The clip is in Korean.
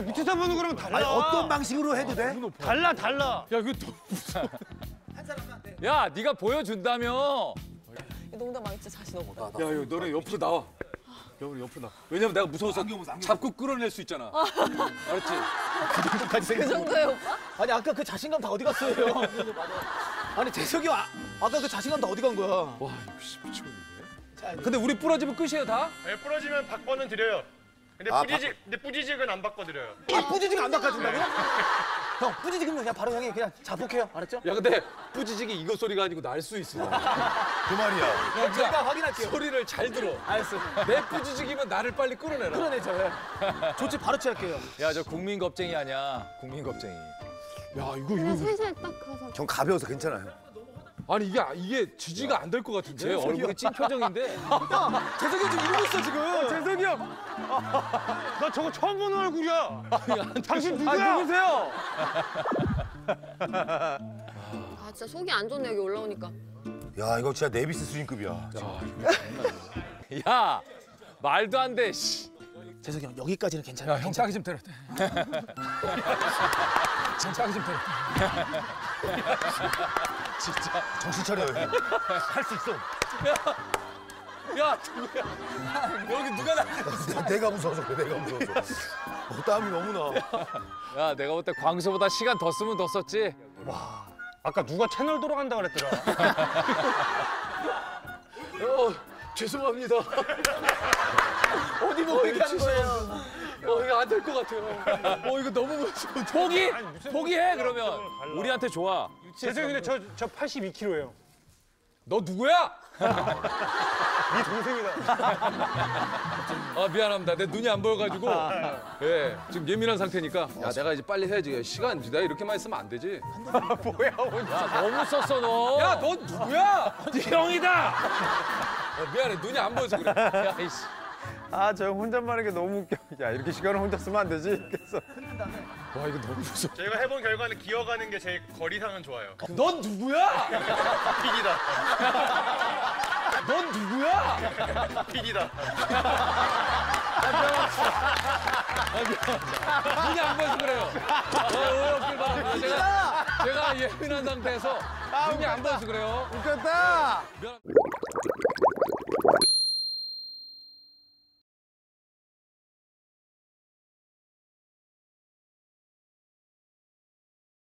밑에 사람은 그러면 달라. 아니, 어떤 방식으로 해도 돼? 달라. 야, 그거 너무 무서워. 한 사람만 돼. 야, 네가 보여준다며. 농담 망치 자신 없다. 야, 이거 너네 옆으로 나와. 야, 우리 옆으로 나와. 왜냐면 내가 무서워서 안경 잡고 끌어낼 수 있잖아. 알았지? 그 정도까지 생각. 그 정도예요, 오빠? 아니, 아까 그 자신감 다 어디 갔어요? 아니, 재석이 아까 그 자신감 다 어디 간 거야? 와, 미쳤는데. 근데 우리 부러지면 끝이에요, 다? 네, 부러지면 박번은 드려요. 근데 뿌지직은 안 바꿔드려요. 아, 뿌지직은 안 바꿔준다고요? 네. 형, 뿌지직은 그냥 바로 형이 그냥 자폭해요. 알았죠? 야, 근데 뿌지직이 이거 소리가 아니고 날 수 있어. 그 말이야. 야, 제가 확인할게요. 소리를 잘 들어. 알았어. 내 뿌지직이면 나를 빨리 끌어내라. 끌어내죠. 조치 바로 취할게요. 야, 저 국민 겁쟁이 아니야. 국민 겁쟁이. 야, 이거. 살살 딱 가서. 전 가벼워서 괜찮아요. 아니, 이게 지지가 안 될 것 같은데? 얼굴이 찐 표정인데? 야, 재석이 지금 이러고 있어, 지금. 재석이 형! 나 저거 처음 보는 얼굴이야. 아니, 당신 누구야? 누구세요? 아, 진짜 속이 안 좋네, 여기 올라오니까. 야, 이거 진짜 네비스 수준급이야. 야, 말도 안 돼, 씨. 재석이 형, 여기까지는 괜찮아. 야, 형 짜기 좀 때려. 짜기 좀 때려. 진짜 정신 차려. 할 수 있어. 야, 누구야? 여기 누가 나? 내가 무서워서 그래. 내가 무서워서. 땀이 너무 나. 야, 내가 그때 광수보다 시간 더 쓰면 더 썼지. 와, 아까 누가 채널 돌아간다 그랬더라. 죄송합니다. 어디 못 가게 하는 거예요? 이거 안 될 것 같아요. 이거 너무 포기해 그러면. 우리한테 좋아. 재석이 근데 저 82kg예요. 너 누구야? 네 동생이다. 아, 미안합니다. 내 눈이 안 보여가지고. 예, 지금 예민한 상태니까. 야, 내가 이제 빨리 해야지. 시간 내가 이렇게만 있으면 안 되지. 뭐야, 혼자. 너무 썼어, 너. 야, 너 누구야? 네 형이다. 미안해, 눈이 안 보여서 그래. 야, 이씨. 아, 저 형 혼잣말 하는 게 너무 웃겨. 야, 이렇게 시간을 혼자 쓰면 안 되지. 그래서. 와, 이거 너무 무서워. 제가 해본 결과는 기어가는 게 제 거리상은 좋아요. 넌 누구야? PD다. 넌 누구야? PD다. 눈이 안 보여서 그래요. 제가 예민한 상태에서 눈이 안 보여서 그래요. 웃겼다.